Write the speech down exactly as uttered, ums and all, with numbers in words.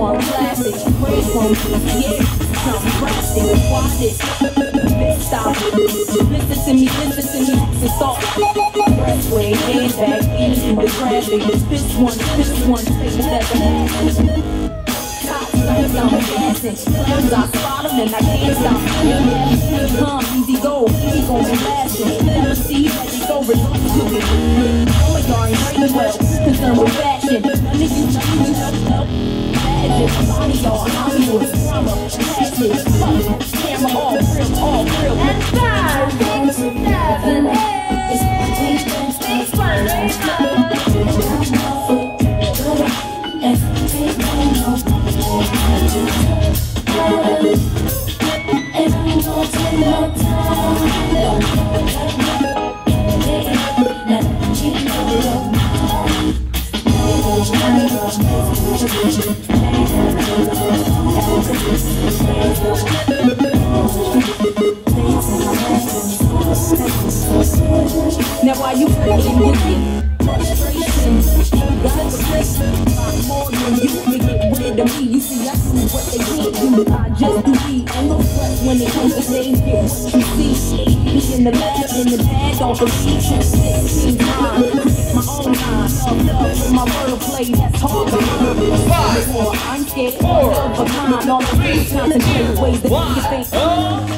more classic. Praise won't get something drastic. Watch this. Stop. Listen to me, listen to me. It's all breastway, handbag, into the traffic. This one, this one, this one. Cops, I'm gassing. Clams, I spot them and I can't stop. Here comes easy go. He gon' be lasting. Never see that he go reluctant. Oh, y'all ain't well. Concerned with fashion. None of you, none of you, money all Hollywood, drama, passion, color, camera all real, all real. And five, seven, eight, six, five, eight, nine, now why you playing with me? Frustration, God's grace. I'm more than you to get rid of me. You see, I do what they can't do. I just do me. And no sweat when it comes to things. Get what you see. Be in the lab, in the bag, off of teaching. Sixteen times, my own time. Love with my wordplay, that's hard to learn. Five, I'm scared. Love for time. All the things concentrate ways that you think.